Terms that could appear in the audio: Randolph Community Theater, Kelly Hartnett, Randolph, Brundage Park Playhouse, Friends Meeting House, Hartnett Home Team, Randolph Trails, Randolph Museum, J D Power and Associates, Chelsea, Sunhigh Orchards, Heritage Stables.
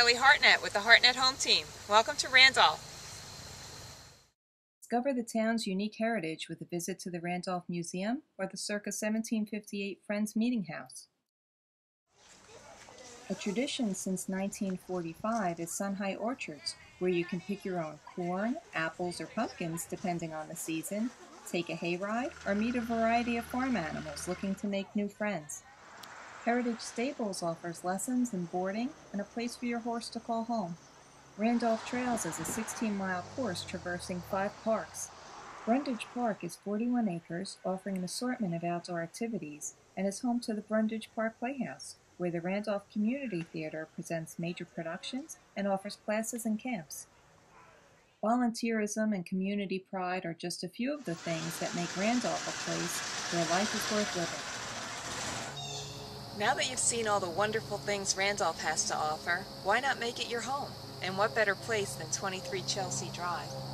Kelly Hartnett with the Hartnett Home Team. Welcome to Randolph. Discover the town's unique heritage with a visit to the Randolph Museum or the circa 1758 Friends Meeting House. A tradition since 1945 is Sunhigh Orchards, where you can pick your own corn, apples, or pumpkins depending on the season, take a hayride, or meet a variety of farm animals looking to make new friends. Heritage Stables offers lessons and boarding and a place for your horse to call home. Randolph Trails is a 16-mile course traversing 5 parks. Brundage Park is 41 acres, offering an assortment of outdoor activities, and is home to the Brundage Park Playhouse, where the Randolph Community Theater presents major productions and offers classes and camps. Volunteerism and community pride are just a few of the things that make Randolph a place where life is worth living. Now that you've seen all the wonderful things Randolph has to offer, why not make it your home? And what better place than 23 Chelsea Drive?